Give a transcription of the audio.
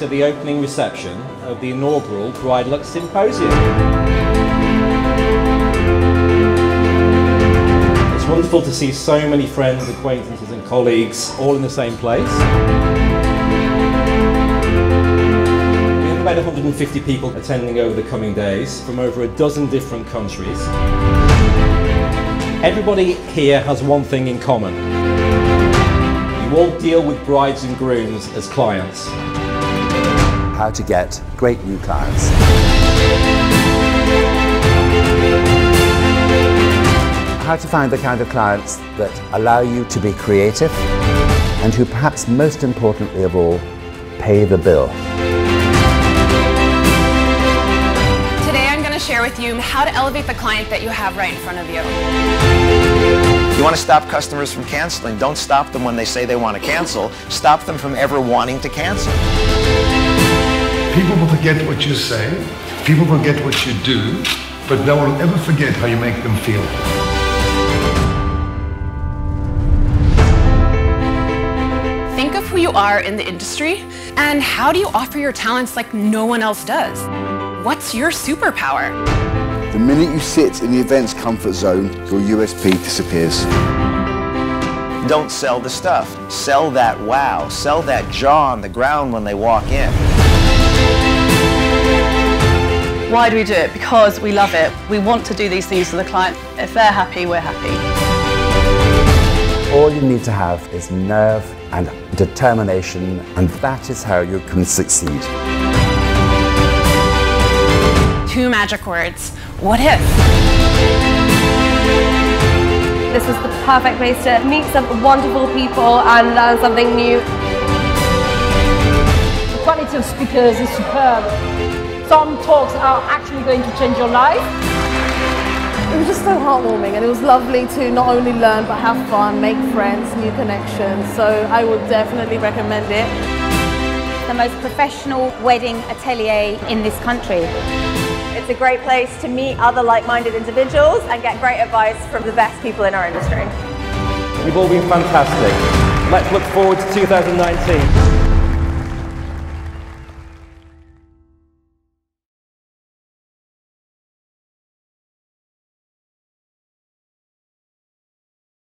to the opening reception of the inaugural Bridelux Symposium. It's wonderful to see so many friends, acquaintances and colleagues all in the same place. We have about 150 people attending over the coming days from over a dozen different countries. Everybody here has one thing in common. You all deal with brides and grooms as clients. How to get great new clients. How to find the kind of clients that allow you to be creative and who, perhaps most importantly of all, pay the bill. Today I'm going to share with you how to elevate the client that you have right in front of you. You want to stop customers from canceling. Don't stop them when they say they want to cancel. Stop them from ever wanting to cancel. People will forget what you say. People will forget what you do. But no one will ever forget how you make them feel. Think of who you are in the industry and how do you offer your talents like no one else does? What's your superpower? The minute you sit in the event's comfort zone, your USP disappears. Don't sell the stuff. Sell that wow. Sell that jaw on the ground when they walk in. Why do we do it? Because we love it. We want to do these things for the client. If they're happy, we're happy. All you need to have is nerve and determination, and that is how you can succeed. Two magic words. What if? This is the perfect place to meet some wonderful people and learn something new. The quality of speakers is superb. Some talks are actually going to change your life. It was just so heartwarming, and it was lovely to not only learn but have fun, make friends, new connections. So I would definitely recommend it. The most professional wedding atelier in this country. It's a great place to meet other like-minded individuals and get great advice from the best people in our industry. You've all been fantastic. Let's look forward to 2019.